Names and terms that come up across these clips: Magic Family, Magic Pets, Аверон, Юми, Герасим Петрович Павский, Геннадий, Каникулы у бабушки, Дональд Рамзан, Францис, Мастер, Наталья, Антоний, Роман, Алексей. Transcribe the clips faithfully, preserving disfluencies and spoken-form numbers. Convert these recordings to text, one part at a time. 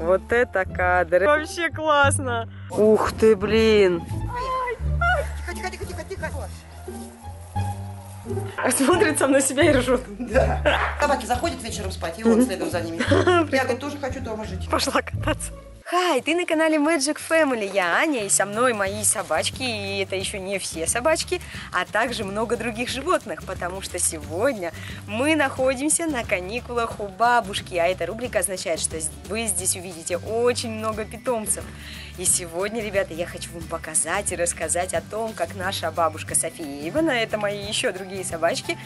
Вот это кадр. Вообще классно. Ух ты, блин. Тихо, тихо, тихо, тихо. Смотрит сам на себя и ржет. Да. Собаки заходят вечером спать, и он следом за ними. Я тоже хочу дома жить. Пошла кататься. Хай, ты на канале Magic Family, я Аня, и со мной мои собачки, и это еще не все собачки, а также много других животных, потому что сегодня мы находимся на каникулах у бабушки, а эта рубрика означает, что вы здесь увидите очень много питомцев. И сегодня, ребята, я хочу вам показать и рассказать о том, как наша бабушка Софиевна, это мои еще другие собачки,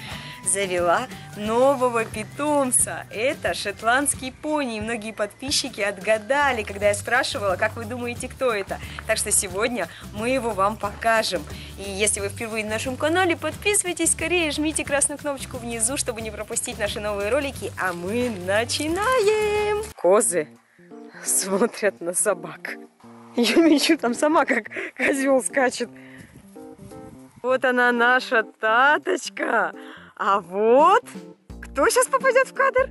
завела нового питомца. Это шотландский пони, и многие подписчики отгадали, когда я спрашивала, как вы думаете, кто это. Так что сегодня мы его вам покажем. И если вы впервые на нашем канале, подписывайтесь скорее, жмите красную кнопочку внизу, чтобы не пропустить наши новые ролики. А мы начинаем! Козы смотрят на собак. Юми еще там сама как козел скачет. Вот она, наша таточка. А вот кто сейчас попадет в кадр?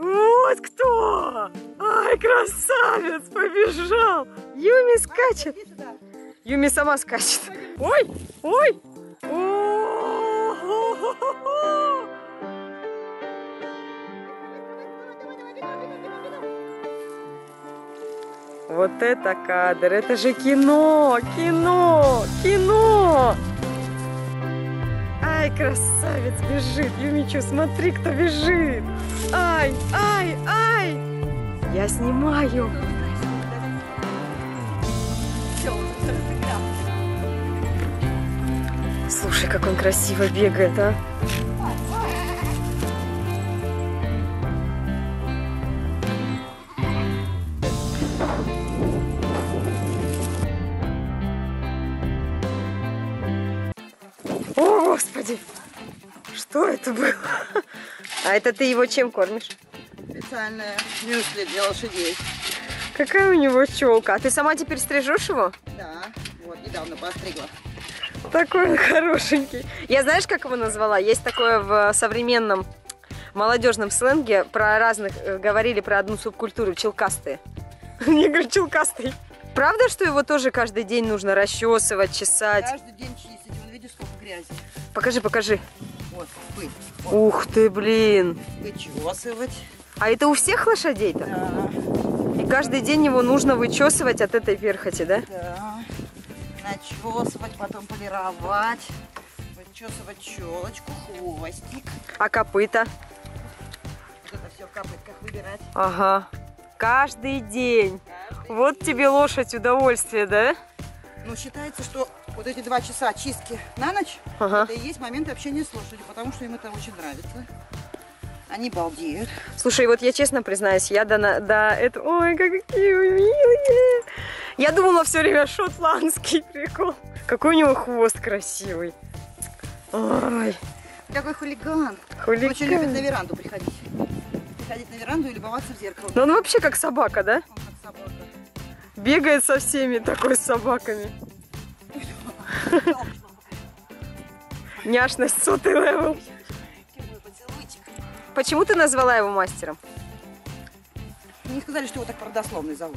Вот кто! Ай, красавец, побежал! Юми скачет! Юми сама скачет! Ой! Ой! О-о-о-о-о-о-о! Вот это кадр! Это же кино! Кино! Кино! Ай, красавец бежит! Юмичу, смотри, кто бежит! Ай, ай, ай! Я снимаю! Слушай, как он красиво бегает, а! О, господи! Что это было? А это ты его чем кормишь? Специальное мюсли для лошадей. Какая у него челка? А ты сама теперь стрижешь его? Да, вот, недавно постригла. Такой он хорошенький. Я знаешь, как его назвала? Есть такое в современном молодежном сленге. Про разных говорили про одну субкультуру. Челкастые. Мне говорят, челкастый. Правда, что его тоже каждый день нужно расчесывать, чесать? Каждый день чистить. Грязи. Покажи, покажи. Вот, пыль. Вот. Ух ты, блин. Вычесывать. А это у всех лошадей-то? Да. И каждый день его нужно вычесывать от этой перхоти, да? Да. Начесывать, потом полировать. Вычесывать челочку, хвостик. А копыта? Вот это все в копытках выбирать. Ага. Каждый день. Каждый вот день. Тебе лошадь удовольствие, да? Ну, считается, что вот эти два часа чистки на ночь, ага, это и есть моменты общения с лошадью, потому что им это очень нравится. Они балдеют. Слушай, вот я честно признаюсь, я до... до этого... Ой, какие вы милые! Я думала все время шотландский прикол. Какой у него хвост красивый. Ой. Такой хулиган. Хулиган. Он очень любит на веранду приходить. Приходить на веранду и любоваться в зеркало. Но он вообще как собака, да? Он как собака. Бегает со всеми, такой с собаками. Няшность сотый левел. Почему ты назвала его мастером? Мне сказали, что его так родословный зовут.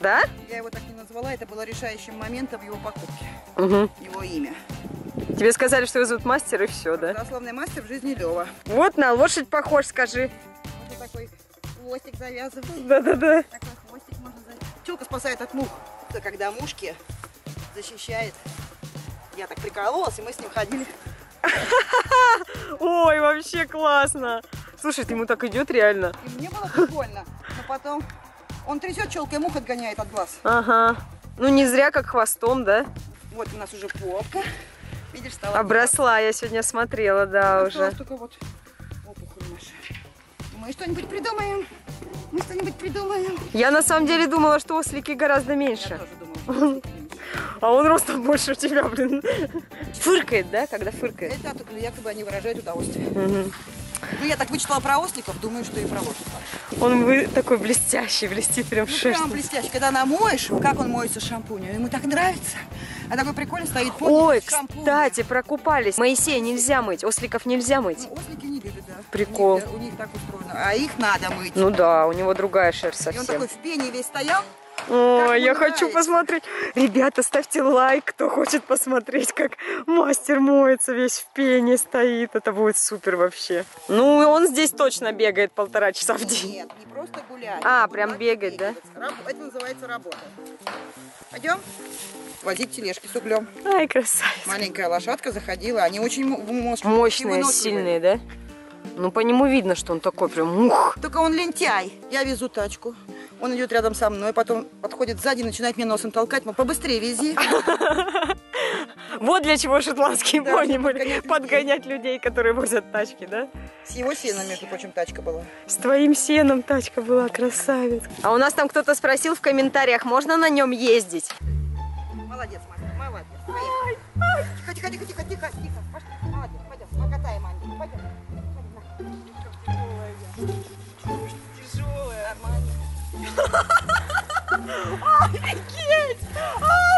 Да? Я его так не назвала, это было решающим моментом его покупки. Угу. Его имя. Тебе сказали, что его зовут мастер, и все, да? Родословный мастер в жизни Лева. Вот на лошадь похож, скажи. Вот такой хвостик завязывает. Да-да-да. Такой хвостик можно завязать. Челка спасает от мух. Это когда мушки... защищает. Я так прикололась, и мы с ним ходили. Ой, вообще классно. Слушай, ему так идет реально. И мне было прикольно, но потом он трясет челкой, мух отгоняет от глаз. Ага. Ну не зря как хвостом, да? Вот у нас уже попка. Видишь, стала... Обросла, я сегодня смотрела, да, ну, уже. Только вот опухоль наша. Мы что-нибудь придумаем. Мы что-нибудь придумаем. Я на самом деле думала, что ослики гораздо меньше. Я тоже думала, что... А он ростом больше у тебя, блин. Фыркает, да, когда фыркает? Это якобы они выражают удовольствие. Угу. Ну, я так вычитала про осликов, думаю, что и про осликов. Он вы, такой блестящий, блестит прям шерсть. Ну, прям блестящий. Когда намоешь, как он моется шампунем, ему так нравится. А такой прикольный стоит фон. Ой, кстати, прокупались. Моисея нельзя мыть, осликов нельзя мыть. Ну, ослики не любят, да. Прикол. У них, у них так устроено. А их надо мыть. Ну да, у него другая шерсть совсем. И он такой в пене весь стоял. О, я хочу посмотреть. Ребята, ставьте лайк, кто хочет посмотреть, как мастер моется, весь в пене стоит. Это будет супер вообще. Ну, он здесь точно бегает полтора часа в день. Нет, не просто гулять. А, прям бегать, да? Это называется работа. Пойдем возить тележки с углем. Ай, красавица. Маленькая лошадка заходила. Они очень мощные. Мощные, сильные, да? Ну, по нему видно, что он такой прям ух. Только он лентяй. Я везу тачку. Он идет рядом со мной, потом подходит сзади, начинает меня носом толкать. Мы побыстрее вези. Вот для чего шотландские пони были. Подгонять людей, которые возят тачки, да? С его сеном, между прочим, тачка была. С твоим сеном тачка была, красавец. А у нас там кто-то спросил в комментариях, можно на нем ездить? Молодец, Мастер, молодец. Тихо, тихо, тихо, тихо, тихо, тихо. Пошли, молодец, пойдем, покатаем, Аню, пойдем. Тяжелая, нормально. Офигеть! А,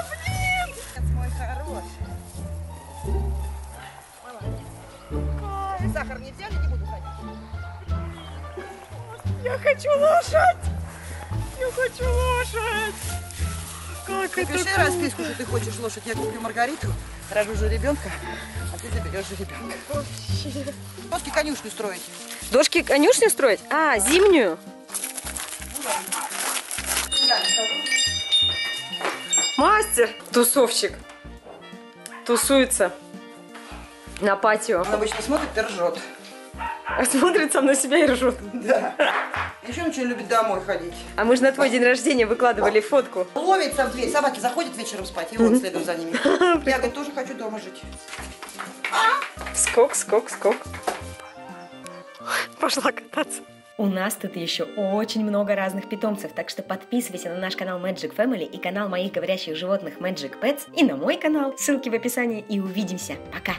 блин! Молодец, мой хороший. Сахар не взяли, не буду ходить. Я хочу лошадь! Я хочу лошадь! Как ты это пиши круто. Расписку, что ты хочешь лошадь. Я куплю Маргариту, рожу же ребенка, а ты заберешь же ребенка. Вообще. Дошки конюшню строить. Дошки конюшню строить? А, зимнюю? Мастер, тусовщик, тусуется на патио. Он обычно смотрит и ржет. А смотрит сам на себя и ржет. Да. Еще он очень любит домой ходить. А мы же на твой день рождения выкладывали фотку. Ловится в дверь, собаки заходят вечером спать, и он следом за ними. Я тоже хочу дома жить. Скок, скок, скок. Пошла кататься. У нас тут еще очень много разных питомцев, так что подписывайся на наш канал Magic Family и канал моих говорящих животных Magic Pets и на мой канал, ссылки в описании, и увидимся. Пока!